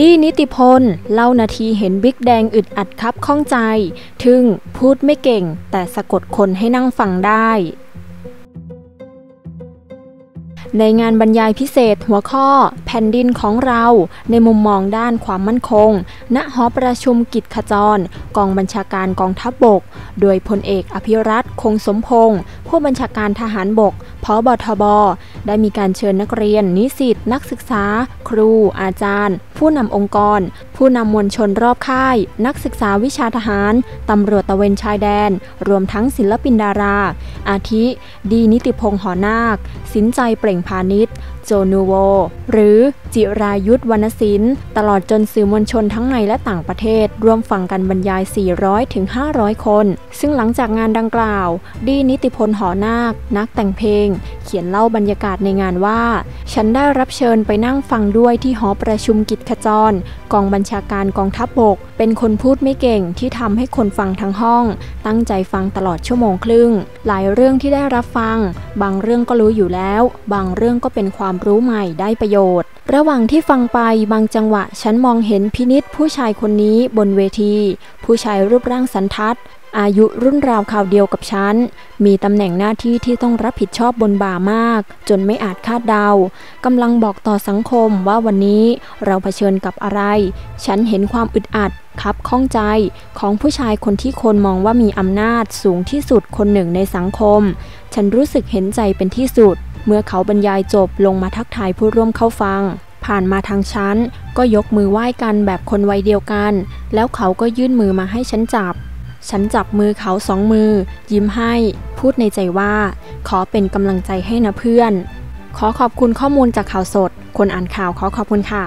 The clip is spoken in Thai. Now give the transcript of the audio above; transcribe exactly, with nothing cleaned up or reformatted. ดี้นิติพลเล่านาทีเห็นบิ๊กแดงอึดอัดคับข้องใจทึ่งพูดไม่เก่งแต่สะกดคนให้นั่งฟังได้ในงานบรรยายพิเศษหัวข้อแผ่นดินของเราในมุมมองด้านความมั่นคงณหอประชุมกิจขจรกองบัญชาการกองทัพบกโดยพลเอกอภิรัตน์คงสมพงศ์ผู้บัญชาการทหารบกผบทบได้มีการเชิญนักเรียนนิสิตนักศึกษาครูอาจารย์ผู้นำองค์กรผู้นำมวลชนรอบค่ายนักศึกษาวิชาทหารตำรวจตระเวนชายแดนรวมทั้งศิลปินดาราอาทิดีนิติพงศ์หอนาคสินใจเปล่งพาณิชย์โจนูโวหรือจิรายุทธวรรณศิลป์ตลอดจนสื่อมวลชนทั้งในและต่างประเทศร่วมฟังกันบรรยาย สี่ร้อยถึงห้าร้อย คนซึ่งหลังจากงานดังกล่าวดีนิติพลหอนาคนักแต่งเพลงเขียนเล่าบรรยากาศในงานว่าฉันได้รับเชิญไปนั่งฟังด้วยที่หอประชุมกิจขจรกองบัญชาการกองทัพบกเป็นคนพูดไม่เก่งที่ทำให้คนฟังทั้งห้องตั้งใจฟังตลอดชั่วโมงครึ่งหลายเรื่องที่ได้รับฟังบางเรื่องก็รู้อยู่แล้วบางเรื่องก็เป็นความรู้ใหม่ได้ประโยชน์ระหว่างที่ฟังไปบางจังหวะฉันมองเห็นพินิจผู้ชายคนนี้บนเวทีผู้ชายรูปร่างสันทัดอายุรุ่นราวคราวเดียวกับฉันมีตำแหน่งหน้าที่ที่ต้องรับผิดชอบบนบ่ามากจนไม่อาจคาดเดากำลังบอกต่อสังคมว่าวันนี้เราเผชิญกับอะไรฉันเห็นความอึดอัดคับข้องใจของผู้ชายคนที่คนมองว่ามีอำนาจสูงที่สุดคนหนึ่งในสังคมฉันรู้สึกเห็นใจเป็นที่สุดเมื่อเขาบรรยายจบลงมาทักทายผู้ร่วมเข้าฟังผ่านมาทางฉันก็ยกมือไหว้กันแบบคนวัยเดียวกันแล้วเขาก็ยื่นมือมาให้ฉันจับฉันจับมือเขาสองมือยิ้มให้พูดในใจว่าขอเป็นกำลังใจให้นะเพื่อนขอขอบคุณข้อมูลจากข่าวสดคนอ่านข่าวขอขอบคุณค่ะ